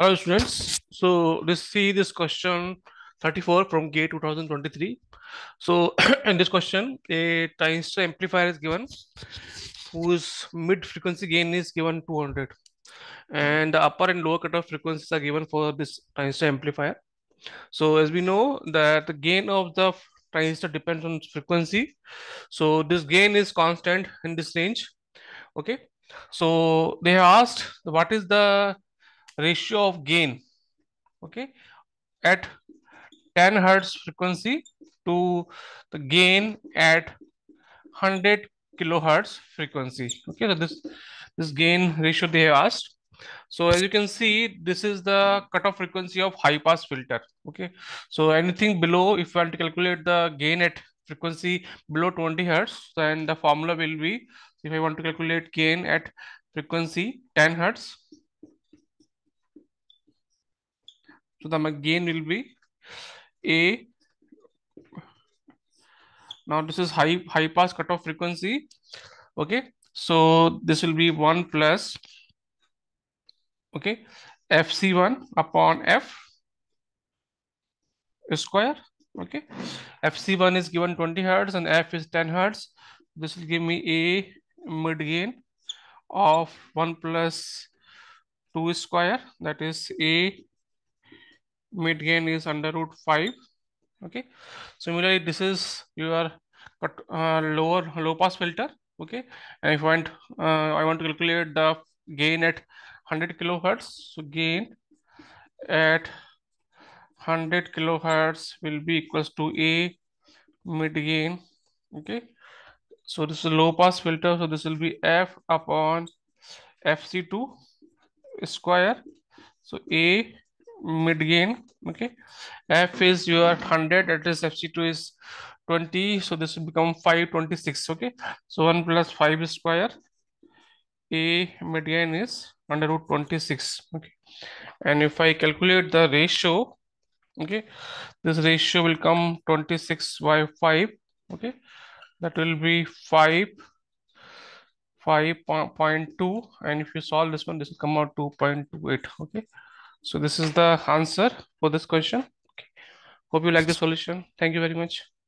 Hello students, so let's see this question 34 from GATE 2023. So in this question, a transistor amplifier is given whose mid frequency gain is given 200 and the upper and lower cutoff frequencies are given for this transistor amplifier. So as we know that the gain of the transistor depends on frequency. So this gain is constant in this range. Okay, so they asked what is the ratio of gain, okay, at 10 hertz frequency to the gain at 100 kilohertz frequency. Okay, so this gain ratio they have asked. So as you can see, this is the cutoff frequency of high pass filter. Okay, so anything below, if I want to calculate the gain at frequency below 20 hertz, then the formula will be, if I want to calculate gain at frequency 10 hertz. So the gain will be A. Now this is high pass cutoff frequency. Okay, so this will be 1 plus, okay, FC1 upon F square. Okay, FC1 is given 20 hertz and F is 10 hertz. This will give me A mid gain of 1 plus 2 square, that is A mid gain is under root 5. Okay, similarly this is your low pass filter. Okay, and if I want to calculate the gain at 100 kilohertz, so gain at 100 kilohertz will be equals to A mid gain. Okay, so this is low pass filter, so this will be F upon FC2 square, so A mid gain. Okay, F is your 100, that is FC2 is 20, so this will become 526. Okay, so 1 plus 5 square, A mid gain is under root 26. Okay, and if I calculate the ratio, okay, this ratio will come 26 by 5. Okay, that will be 5.2, and if you solve this one, this will come out 2.28. okay, so this is the answer for this question. Okay. Hope you like the solution. Thank you very much.